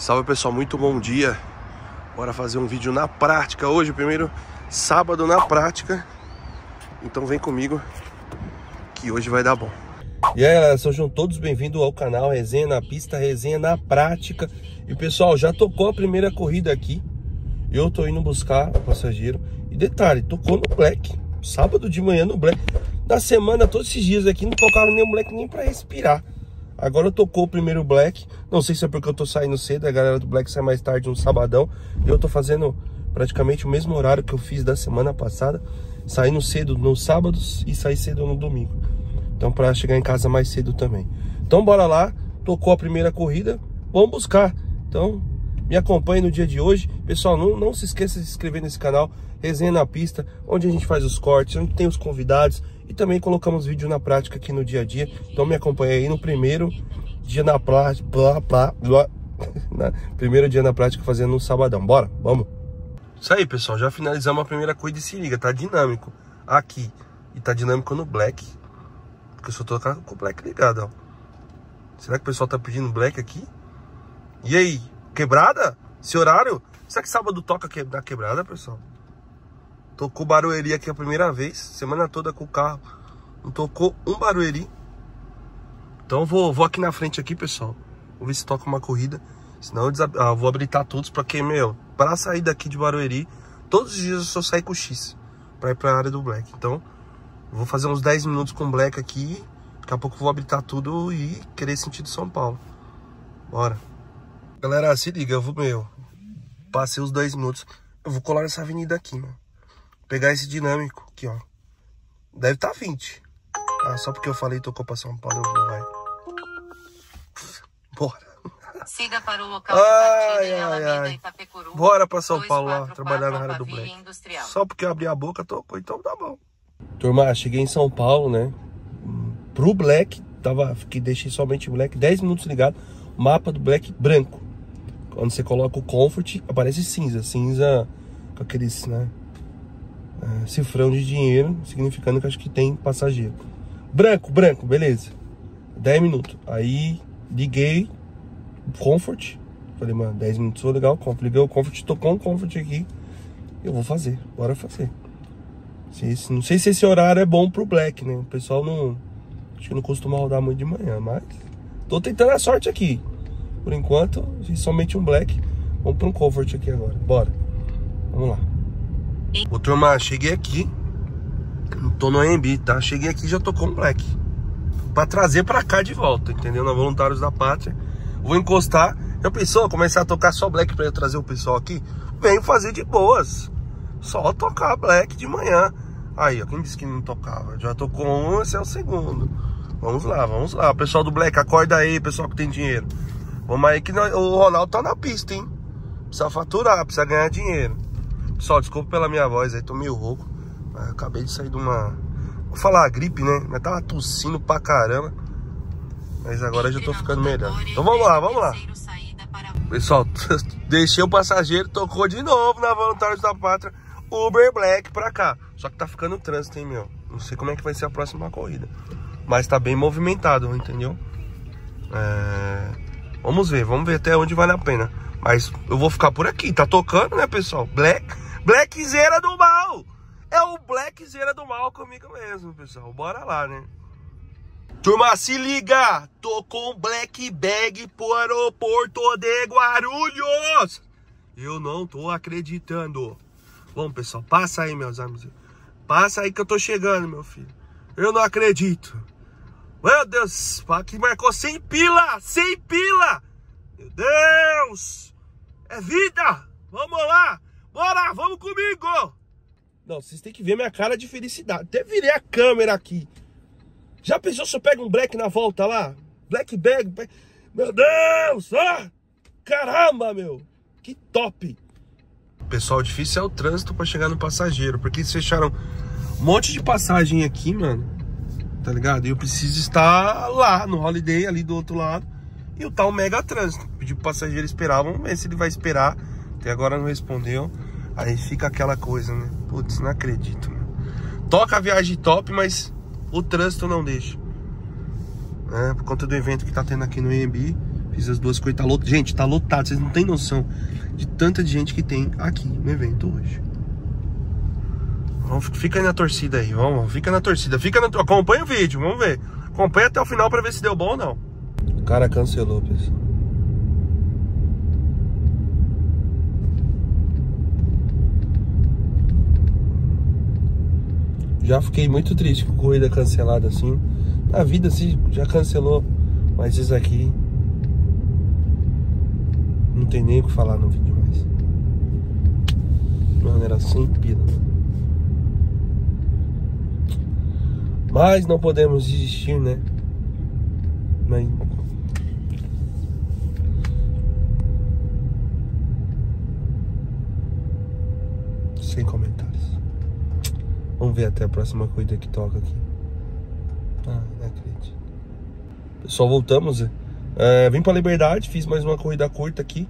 Salve pessoal, muito bom dia. Bora fazer um vídeo na prática hoje, primeiro sábado na prática. Então vem comigo que hoje vai dar bom. E aí galera, sejam todos bem-vindos ao canal Resenha na Pista, Resenha na Prática. E pessoal, já tocou a primeira corrida aqui. Eu tô indo buscar o passageiro. E detalhe, tocou no Black. Sábado de manhã no Black. Na semana, todos esses dias aqui, não tocava nem o Black nem pra respirar. Agora tocou o primeiro Black. Não sei se é porque eu tô saindo cedo, a galera do Black sai mais tarde no sabadão. Eu tô fazendo praticamente o mesmo horário que eu fiz da semana passada, saindo cedo no sábado e sair cedo no domingo. Então pra chegar em casa mais cedo também. Então bora lá, tocou a primeira corrida, vamos buscar. Então me acompanhe no dia de hoje. Pessoal, não se esqueça de se inscrever nesse canal Resenha na Pista, onde a gente faz os cortes, onde tem os convidados. E também colocamos vídeo na prática aqui no dia a dia. Então me acompanha aí no primeiro dia na prática. Primeiro dia na prática fazendo um sabadão. Bora, vamos. Isso aí, pessoal. Já finalizamos a primeira corrida e se liga. Tá dinâmico aqui. E tá dinâmico no Black. Porque eu só tô com o Black ligado, ó. Será que o pessoal tá pedindo Black aqui? E aí? Quebrada? Esse horário? Será que sábado toca na quebrada, pessoal? Tocou Barueri aqui a primeira vez. Semana toda com o carro. Não tocou um Barueri. Então vou aqui na frente aqui, pessoal. Vou ver se toca uma corrida. Senão eu vou habilitar todos. Pra quem, meu, pra sair daqui de Barueri, todos os dias eu só saio com o X pra ir pra área do Black. Então vou fazer uns 10 minutos com o Black aqui. Daqui a pouco vou habilitar tudo e querer sentido São Paulo. Bora. Galera, se liga, eu vou, meu, passei os 10 minutos. Eu vou colar nessa avenida aqui, mano. Pegar esse dinâmico aqui, ó. Deve tá 20. Ah, só porque eu falei tocou pra São Paulo, eu vou, vai. Bora. Siga para o local de partida em bora pra São Paulo, ó, trabalhar na área do Black. Industrial. Só porque eu abri a boca, tocou, então tá bom. Turma, cheguei em São Paulo, né? Pro Black, deixei somente Black, 10 minutos ligado. Mapa do Black branco. Quando você coloca o Comfort, aparece cinza. Cinza com aqueles, né? Cifrão de dinheiro, significando que acho que tem passageiro. Branco, beleza. 10 minutos. Aí liguei o Comfort. Falei, mano, 10 minutos, foi legal. Liguei o Comfort, tocou um Comfort aqui. Eu vou fazer, bora fazer. Não sei se esse horário é bom pro Black, né? O pessoal acho que não costuma rodar muito de manhã, mas tô tentando a sorte aqui. Por enquanto, somente um Black. Vamos pra um Comfort aqui agora, bora. Vamos lá. Ô turma, cheguei aqui. Tô no AMB, tá? Cheguei aqui e já tô com o Black pra trazer pra cá de volta, entendeu? Na Voluntários da Pátria. Vou encostar. Já pensou? Começar a tocar só Black pra eu trazer o pessoal aqui? Venho fazer de boas. Só tocar Black de manhã. Aí, ó, quem disse que não tocava? Já tocou um, esse é o segundo. Vamos lá, pessoal do Black, acorda aí, pessoal que tem dinheiro. Vamos aí que o Ronaldo tá na pista, hein? Precisa faturar, precisa ganhar dinheiro. Pessoal, desculpa pela minha voz aí, tô meio rouco. Acabei de sair de uma... Vou falar a gripe, né? Mas tava tossindo pra caramba. Mas agora já tô ficando melhor. Então vamos lá. Pessoal, deixei o passageiro, tocou de novo na Voluntários da Pátria. Uber Black pra cá. Só que tá ficando trânsito, hein, meu? Não sei como é que vai ser a próxima corrida. Mas tá bem movimentado, entendeu? Vamos ver até onde vale a pena. Mas eu vou ficar por aqui, tá tocando, né, pessoal? Blackzera do mal. É o Blackzera do mal comigo mesmo, pessoal. Bora lá, né? Turma, se liga. Tô com Black Bag pro aeroporto de Guarulhos. Eu não tô acreditando. Bom, pessoal, passa aí, meus amigos. Passa aí que eu tô chegando, meu filho. Eu não acredito. Meu Deus, aqui marcou 100 pila. Meu Deus. É vida. Vamos lá. Bora, vamos comigo! Não, vocês têm que ver minha cara de felicidade. Até virei a câmera aqui. Já pensou se eu pego um Black na volta lá? Black Bag. Meu Deus! Ah! Caramba, meu! Que top! Pessoal, difícil é o trânsito pra chegar no passageiro. Porque eles fecharam um monte de passagem aqui, mano. Tá ligado? E eu preciso estar lá no Holiday, ali do outro lado. E o tal mega trânsito. Pedi pro passageiro esperar. Vamos ver se ele vai esperar. Até agora não respondeu. Aí fica aquela coisa, né? Putz, não acredito, mano. Toca a viagem top, mas o trânsito não deixa. Por conta do evento que tá tendo aqui no IMB, Fiz as duas coisas, tá lotado. Gente, tá lotado, vocês não tem noção de tanta gente que tem aqui no evento hoje. Vamos, fica aí na torcida aí, vamos, fica na torcida, fica na... Acompanha o vídeo, vamos ver. Acompanha até o final pra ver se deu bom ou não. O cara cancelou, pessoal. Já fiquei muito triste com corrida cancelada assim. Na vida assim já cancelou, mas isso aqui não tem nem o que falar no vídeo mais. Mano, era sem pila. Mas não podemos desistir, né? Mas... sem comentários. Vamos ver até a próxima corrida que toca aqui. Ah, não acredito. Pessoal, voltamos. Vim pra Liberdade, fiz mais uma corrida curta aqui.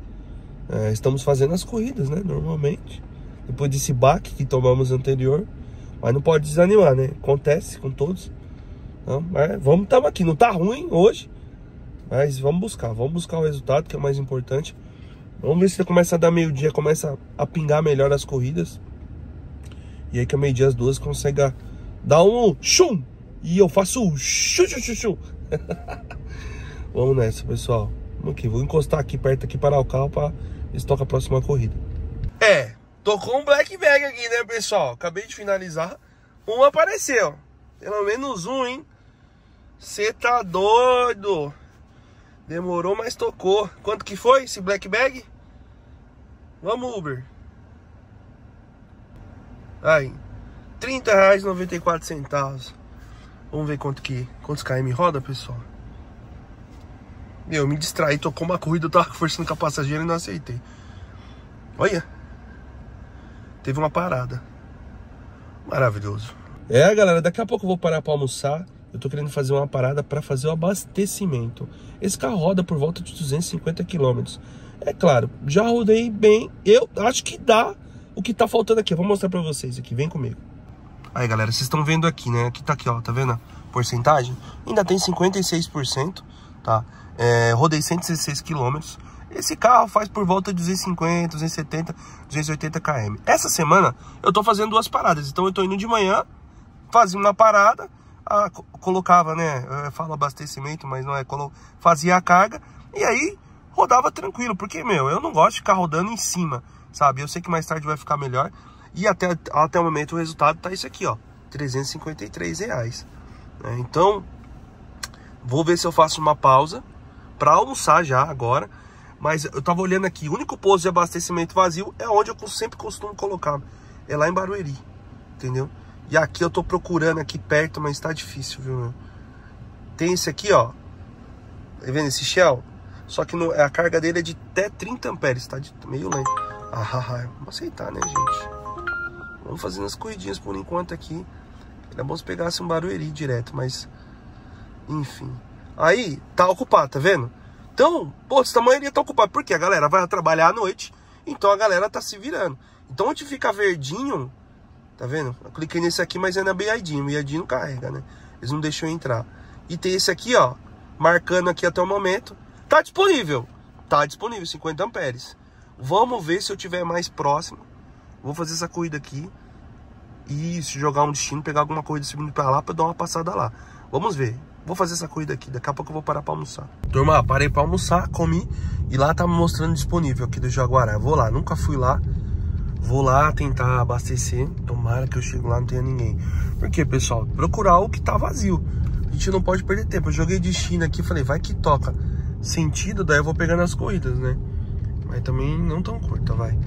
Estamos fazendo as corridas, né? Normalmente. Depois desse baque que tomamos anterior. Mas não pode desanimar, né? Acontece com todos. Então, vamos, estamos aqui. Não tá ruim hoje. Mas vamos buscar o resultado, que é o mais importante. Vamos ver se começa a dar meio-dia, começa a pingar melhor as corridas. E aí que a meio-dia as duas consegue dar um chum. E eu faço um chum, chum, chum, chum. Vamos nessa, pessoal. Vamos aqui, vou encostar aqui perto, aqui, parar o carro pra eles tocar a próxima corrida. Tocou um Black Bag aqui, né, pessoal? Acabei de finalizar. Um apareceu. Pelo menos um, hein? Cê tá doido. Demorou, mas tocou. Quanto que foi esse Black Bag? Vamos, Uber. Aí. R$30,94. Vamos ver quantos km roda, pessoal. Meu, eu me distraí. Tocou uma corrida. Eu tava forçando com a passageira e não aceitei. Olha. Teve uma parada. Maravilhoso. Galera, daqui a pouco eu vou parar pra almoçar. Eu tô querendo fazer uma parada pra fazer o abastecimento. Esse carro roda por volta de 250 km. É claro, já rodei bem. Eu acho que dá o que tá faltando aqui. Eu vou mostrar pra vocês aqui, vem comigo. Aí, galera, vocês estão vendo aqui, né? Aqui tá aqui, ó, tá vendo a porcentagem? Ainda tem 56%, tá? Rodei 116 km. Esse carro faz por volta de 250, 270, 280 km. Essa semana eu tô fazendo duas paradas. Então eu tô indo de manhã, fazia uma parada, colocava, né? Eu falo abastecimento, mas não é. Fazia a carga e aí rodava tranquilo. Porque, meu, eu não gosto de ficar rodando em cima, sabe? Eu sei que mais tarde vai ficar melhor. E até o momento o resultado tá isso aqui, ó. R$353. Né? Então, vou ver se eu faço uma pausa pra almoçar já agora. Mas eu tava olhando aqui, o único posto de abastecimento vazio é onde eu sempre costumo colocar. É lá em Barueri, entendeu? E aqui eu tô procurando aqui perto, mas tá difícil, viu, meu? Tem esse aqui, ó. Tá vendo esse Shell? Só que no, a carga dele é de até 30 amperes, tá meio lento. Vamos aceitar, né, gente? Vamos fazendo as corridinhas por enquanto aqui. Era bom se pegasse um Barueri direto, mas... enfim. Aí, tá ocupado, tá vendo? Então, pô, essa maioria tá ocupada. Porque a galera vai trabalhar à noite. Então a galera tá se virando. Então onde fica verdinho, tá vendo? Eu cliquei nesse aqui, mas é na Biadinho. Biadinho não carrega, né? Eles não deixam eu entrar. E tem esse aqui, ó. Marcando aqui até o momento. Tá disponível. Tá disponível, 50 amperes. Vamos ver se eu tiver mais próximo. Vou fazer essa corrida aqui. E se jogar um destino, pegar alguma corrida subindo pra lá, pra dar uma passada lá. Vamos ver. Vou fazer essa corrida aqui, daqui a pouco eu vou parar pra almoçar. Turma, parei pra almoçar, comi. E lá tá me mostrando disponível aqui do Jaguará. Vou lá, nunca fui lá. Vou lá tentar abastecer. Tomara que eu chego lá e não tenha ninguém. Porque, pessoal, procurar o que tá vazio. A gente não pode perder tempo. Eu joguei de China aqui, falei, vai que toca sentido, daí eu vou pegando as corridas, né? Mas também não tão curta, vai.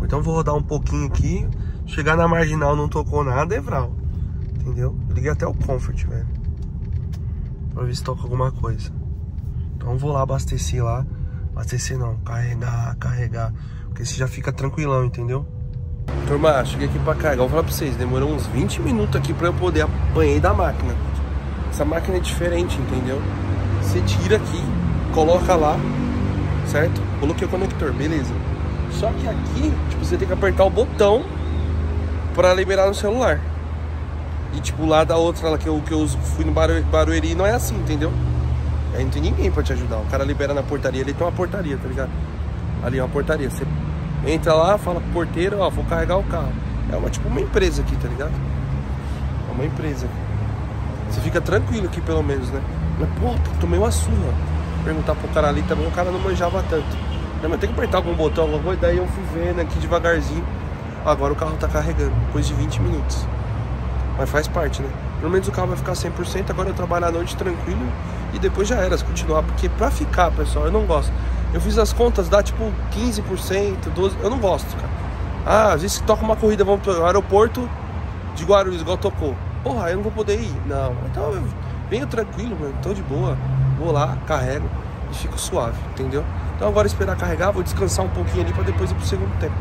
Então vou rodar um pouquinho aqui. Chegar na marginal, não tocou nada, é Vral. Entendeu? Eu liguei até o Comfort, velho, pra ver se toca alguma coisa. Então vou lá abastecer lá. Abastecer não, carregar. Porque você já fica tranquilão, entendeu? Turma, cheguei aqui pra carregar. Vou falar pra vocês, demorou uns 20 minutos aqui pra eu poder apanhar da máquina. Essa máquina é diferente, entendeu? Você tira aqui, coloca lá, certo? Coloquei o conector, beleza. Só que aqui, tipo, você tem que apertar o botão pra liberar no celular. E tipo, lá da outra, lá que eu fui no Barueri, não é assim, entendeu? Aí não tem ninguém pra te ajudar. O cara libera na portaria, ele tem uma portaria, tá ligado? Ali é uma portaria. Você entra lá, fala pro porteiro, ó, vou carregar o carro. É uma, tipo uma empresa aqui, tá ligado? É uma empresa. Você fica tranquilo aqui, pelo menos, né? Mas, pô, tomei uma surra. Perguntar pro cara ali também, o cara não manjava tanto. Não, mas tem que apertar algum botão, alguma coisa. Daí eu fui vendo aqui devagarzinho. Agora o carro tá carregando, depois de 20 minutos. Mas faz parte, né? Pelo menos o carro vai ficar 100%, agora eu trabalho à noite tranquilo. E depois já era, se continuar. Porque pra ficar, pessoal, eu não gosto. Eu fiz as contas, dá tipo 15%, 12%. Eu não gosto, cara. Ah, às vezes toca uma corrida, vamos pro aeroporto de Guarulhos, igual tocou. Porra, eu não vou poder ir. Não, então eu venho tranquilo, mano, tô de boa. Vou lá, carrego e fico suave, entendeu? Então agora esperar carregar, vou descansar um pouquinho ali pra depois ir pro segundo tempo.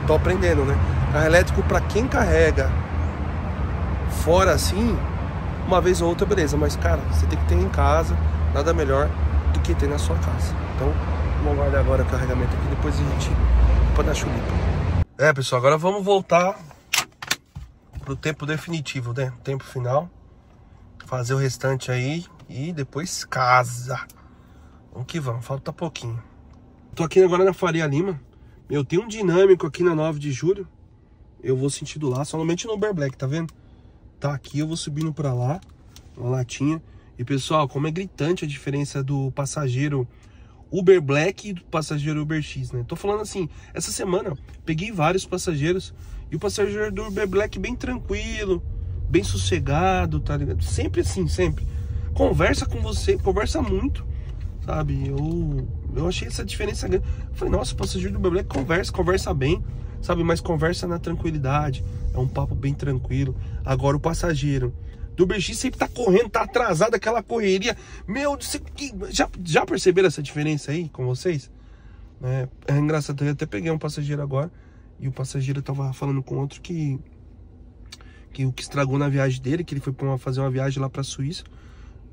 Eu tô aprendendo, né? Carro elétrico pra quem carrega fora assim, uma vez ou outra, beleza. Mas, cara, você tem que ter em casa, nada melhor do que ter na sua casa. Então, vamos guardar agora o carregamento aqui, depois a gente pode dar chulipa. É, pessoal, agora vamos voltar pro tempo definitivo, né? Tempo final. Fazer o restante aí e depois casa. Vamos que vamos, falta pouquinho. Tô aqui agora na Faria Lima. Meu, tem um dinâmico aqui na 9 de julho. Eu vou sentido lá, somente no Uber Black, tá vendo? Tá aqui, eu vou subindo pra lá. Uma latinha. E pessoal, como é gritante a diferença do passageiro Uber Black e do passageiro Uber X, né? Tô falando assim, essa semana peguei vários passageiros. E o passageiro do Uber Black bem tranquilo, bem sossegado, tá ligado? Sempre assim, sempre. Conversa com você, conversa muito, sabe? Eu achei essa diferença grande. Eu falei, nossa, o passageiro do Uber Black conversa bem, sabe? Mas conversa na tranquilidade. É um papo bem tranquilo. Agora o passageiro do UberX sempre tá correndo, tá atrasado, aquela correria. Meu, já perceberam essa diferença aí com vocês? É engraçado, eu até peguei um passageiro agora. E o passageiro tava falando com outro que o que estragou na viagem dele, que ele foi fazer uma viagem lá pra Suíça.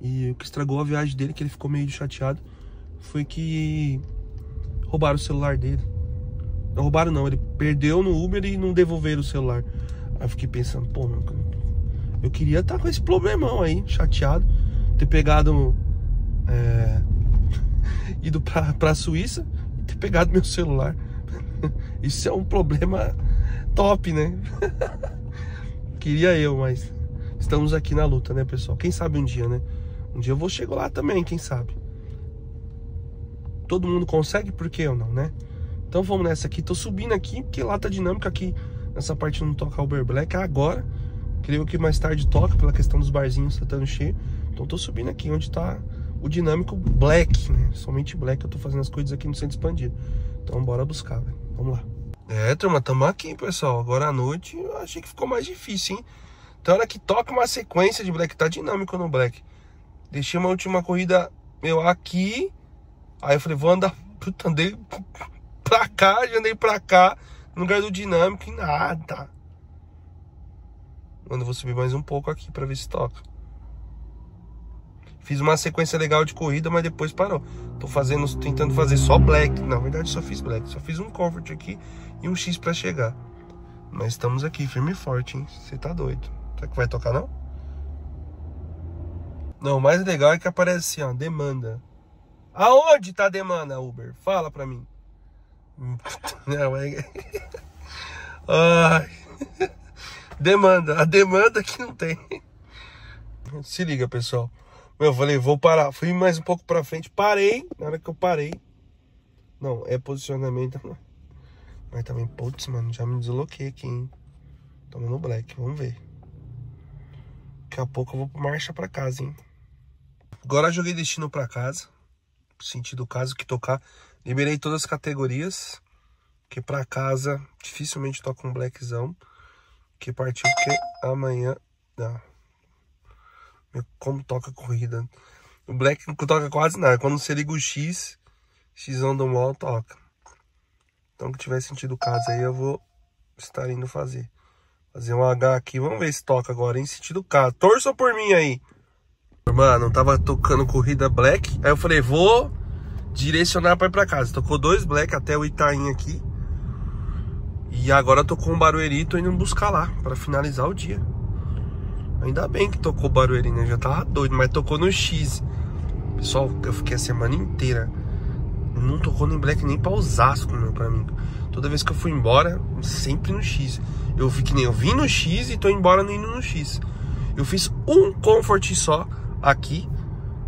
E o que estragou a viagem dele, que ele ficou meio chateado, foi que roubaram o celular dele. Não roubaram não, ele perdeu no Uber e não devolveram o celular. Aí eu fiquei pensando, pô, meu, eu queria estar com esse problemão aí, chateado, ter pegado, ido pra Suíça e ter pegado meu celular. Isso é um problema top, né? Queria eu, mas estamos aqui na luta, né, pessoal? Quem sabe um dia, né? Um dia eu vou chegar lá também, quem sabe? Todo mundo consegue, por que eu não, né? Então vamos nessa aqui. Tô subindo aqui, porque lá tá dinâmica aqui. Nessa parte não toca Uber Black agora. Creio que mais tarde toca, pela questão dos barzinhos tá estando cheio. Então tô subindo aqui onde tá o dinâmico Black, né? Somente Black, eu tô fazendo as coisas aqui no centro expandido. Então bora buscar, velho. Vamos lá. É, turma, tamo aqui, pessoal. Agora à noite eu achei que ficou mais difícil, hein? Então olha que toca uma sequência de Black. Tá dinâmico no Black. Deixei uma última corrida, meu, aqui. Aí eu falei, vou andar. Puta, andei pra cá, já andei pra cá. No lugar do dinâmico e nada. Mano, eu vou subir mais um pouco aqui pra ver se toca. Fiz uma sequência legal de corrida, mas depois parou. Tô fazendo, tentando fazer só Black. Na verdade só fiz Black, só fiz um Comfort aqui e um X pra chegar. Mas estamos aqui, firme e forte, hein? Você tá doido. Será que vai tocar não? Não, o mais legal é que aparece assim, ó, demanda. Aonde tá a demanda, Uber? Fala pra mim. Não, é... Ai. Demanda, a demanda que não tem. Se liga, pessoal. Eu falei, vou parar. Fui mais um pouco pra frente, parei. Na hora que eu parei, não, é posicionamento. Mas também, putz, mano, já me desloquei aqui, hein. Tamo no Black, vamos ver. Daqui a pouco eu vou marcha pra casa, hein. Agora eu joguei destino pra casa. Sentido caso que tocar. Liberei todas as categorias. Porque pra casa dificilmente toca um blackzão. Que partiu porque amanhã. Não. Meu, como toca corrida. O Black não toca quase nada. Quando você liga o Xão do mall, toca. Então que tiver sentido caso aí, eu vou estar indo fazer. Fazer um H aqui. Vamos ver se toca agora, em sentido caso. Torça por mim aí. Mano, tava tocando corrida Black. Aí eu falei, vou direcionar pra ir pra casa. Tocou dois Black até o Itaim aqui. E agora tocou um Barueri, tô indo buscar lá pra finalizar o dia. Ainda bem que tocou barulhinho, né? Já tava doido, mas tocou no X. Pessoal, eu fiquei a semana inteira. Não tocou nem Black nem pra Osasco, meu, pra mim. Toda vez que eu fui embora, sempre no X. Eu vi que nem eu vim no X e tô embora não indo no X. Eu fiz um comfort só aqui,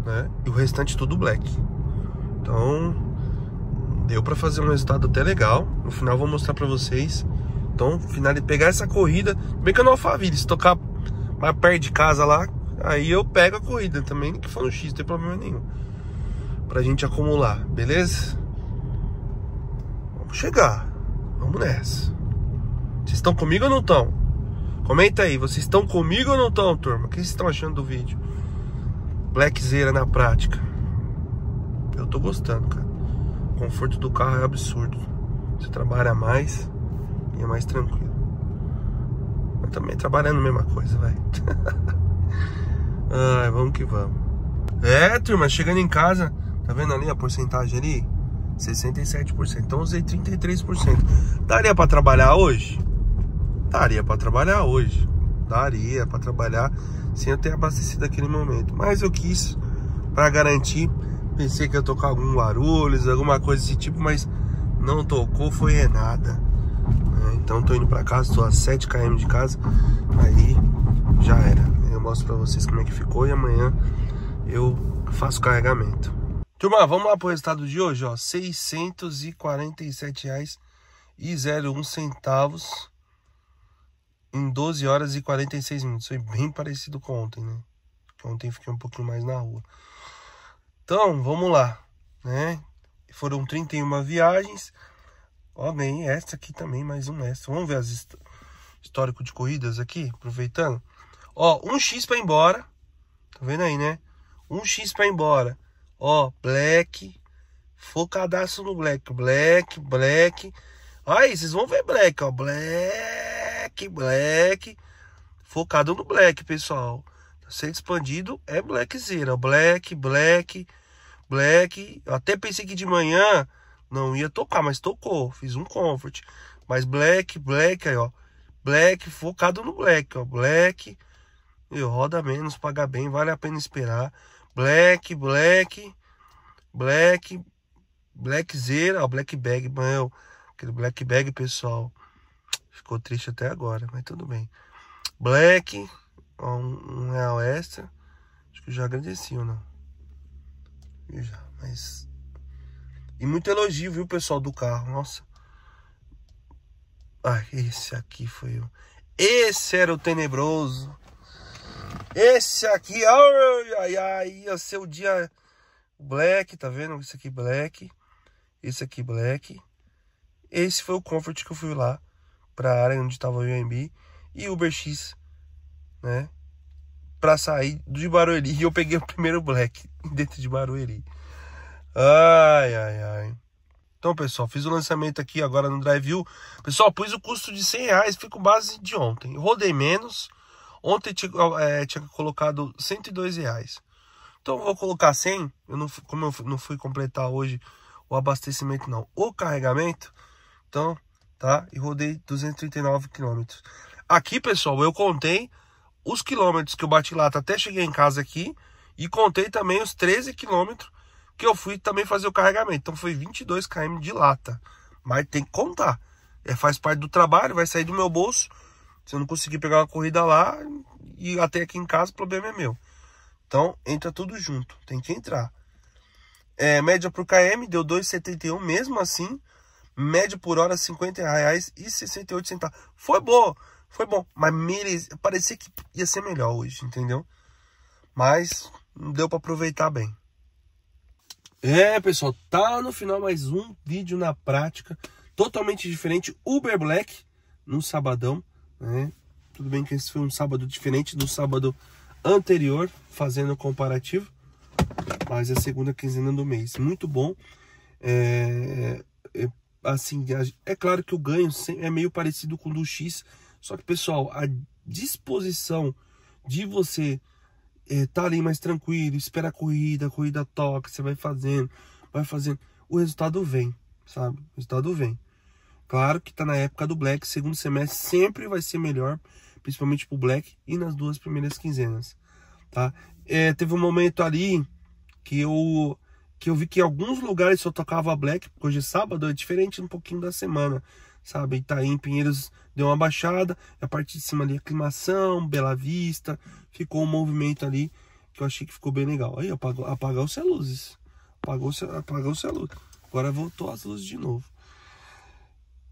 né? E o restante tudo Black. Então, deu pra fazer um resultado até legal. No final eu vou mostrar pra vocês. Então, no final de pegar essa corrida, bem que eu não Alphaville, se tocar mais perto de casa lá, aí eu pego a corrida também, que for no X, não tem problema nenhum. Pra gente acumular, beleza? Vamos chegar. Vamos nessa. Vocês estão comigo ou não estão? Comenta aí, vocês estão comigo ou não estão, turma? O que vocês estão achando do vídeo? Blackzeira na prática. Eu tô gostando, cara. O conforto do carro é absurdo. Você trabalha mais e é mais tranquilo. Mas também trabalhando a mesma coisa, velho. Ai, vamos que vamos. É, turma, chegando em casa. Tá vendo ali a porcentagem ali? 67%, então usei 33%. Daria pra trabalhar hoje? Daria pra trabalhar hoje. Daria pra trabalhar sem eu ter abastecido naquele momento. Mas eu quis pra garantir. Pensei que ia tocar algum Guarulhos, alguma coisa desse tipo, mas não tocou, foi nada. Então tô indo pra casa, tô a 7 km de casa. Aí já era. Eu mostro pra vocês como é que ficou e amanhã eu faço carregamento. Turma, vamos lá pro resultado de hoje, ó, R$ 647,01 em 12 horas e 46 minutos. Foi bem parecido com ontem, né? Porque ontem fiquei um pouquinho mais na rua. Então, vamos lá, né? Foram 31 viagens. Ó, ganhei essa aqui também, mais um extra. Vamos ver as histórico de corridas aqui, aproveitando. Ó, 1x pra ir embora. Tá vendo aí, né? 1x pra ir embora. Ó, Black, focadaço no Black, Black. Aí, vocês vão ver Black, ó, Black, focado no Black, pessoal. Tá sendo expandido, é Blackzeira, ó, Black. Eu até pensei que de manhã não ia tocar, mas tocou, fiz um comfort. Mas Black, aí, ó, Black, focado no Black, ó, Black. Meu, roda menos, paga bem, vale a pena esperar. Blackzeira, ó, Black Bag, mano, aquele Black Bag, pessoal, ficou triste até agora, mas tudo bem. Black, ó, um real extra, acho que eu já agradeci ou não? Eu já, mas... E muito elogio, viu, pessoal, do carro, nossa. Ai, esse aqui foi o... Esse era o tenebroso. Esse aqui, ai, ai, ia ser o dia Black, tá vendo? Esse aqui Black, esse aqui Black. Esse foi o comfort que eu fui lá pra área onde tava o UMB e Uber X, né? Pra sair de Barueri e eu peguei o primeiro Black dentro de Barueri. Ai, ai, ai. Então, pessoal, fiz o lançamento aqui agora no DriveView. Pessoal, pus o custo de R$100, fico base de ontem. Eu rodei menos. Ontem tinha colocado R$102. Então eu vou colocar 100. Eu não, como eu não fui completar hoje o abastecimento não, o carregamento. Então, tá? E rodei 239 km. Aqui, pessoal, eu contei os quilômetros que eu bati lata até cheguei em casa aqui. E contei também os 13 km que eu fui também fazer o carregamento. Então foi 22 km de lata. Mas tem que contar. É, faz parte do trabalho, vai sair do meu bolso. Se eu não conseguir pegar uma corrida lá e até aqui em casa, o problema é meu. Então, entra tudo junto. Tem que entrar. É, média por KM deu 2,71. Mesmo assim, média por hora R$50,68. Foi boa. Foi bom. Mas parecia que ia ser melhor hoje, entendeu? Mas não deu para aproveitar bem. É, pessoal. Tá no final mais um vídeo na prática. Totalmente diferente. Uber Black no sabadão. É, tudo bem que esse foi um sábado diferente do sábado anterior, fazendo o comparativo, mas é a segunda quinzena do mês, muito bom. Assim, é claro que o ganho é meio parecido com o do X, só que, pessoal, a disposição de você tá ali mais tranquilo, espera a corrida toca, você vai fazendo, o resultado vem, sabe? O resultado vem. Claro que tá na época do Black, segundo semestre sempre vai ser melhor, principalmente pro Black e nas duas primeiras quinzenas, tá? Teve um momento ali que eu vi que alguns lugares só tocava Black, porque hoje é sábado, é diferente um pouquinho da semana, sabe? Itaim, em Pinheiros deu uma baixada, a parte de cima ali, Aclimação, Bela Vista, ficou um movimento ali que eu achei que ficou bem legal. Aí apagou-se as luzes, apagou-se a luz, agora voltou as luzes de novo.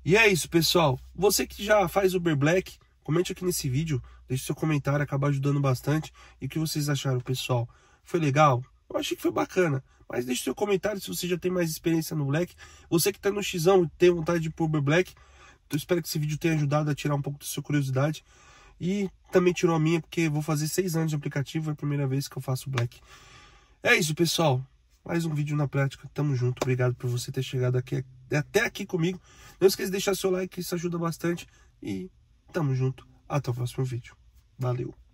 E é isso, pessoal. Você que já faz Uber Black, comente aqui nesse vídeo, deixe seu comentário, acaba ajudando bastante. E o que vocês acharam, pessoal? Foi legal? Eu achei que foi bacana, mas deixe seu comentário se você já tem mais experiência no Black. Você que tá no X1 e tem vontade de ir pro Uber Black, eu espero que esse vídeo tenha ajudado a tirar um pouco da sua curiosidade. E também tirou a minha, porque eu vou fazer 6 anos de aplicativo, é a primeira vez que eu faço Black. É isso, pessoal. Mais um vídeo na prática, tamo junto. Obrigado por você ter chegado aqui, até aqui comigo. Não esqueça de deixar seu like, isso ajuda bastante. E tamo junto, até o próximo vídeo. Valeu!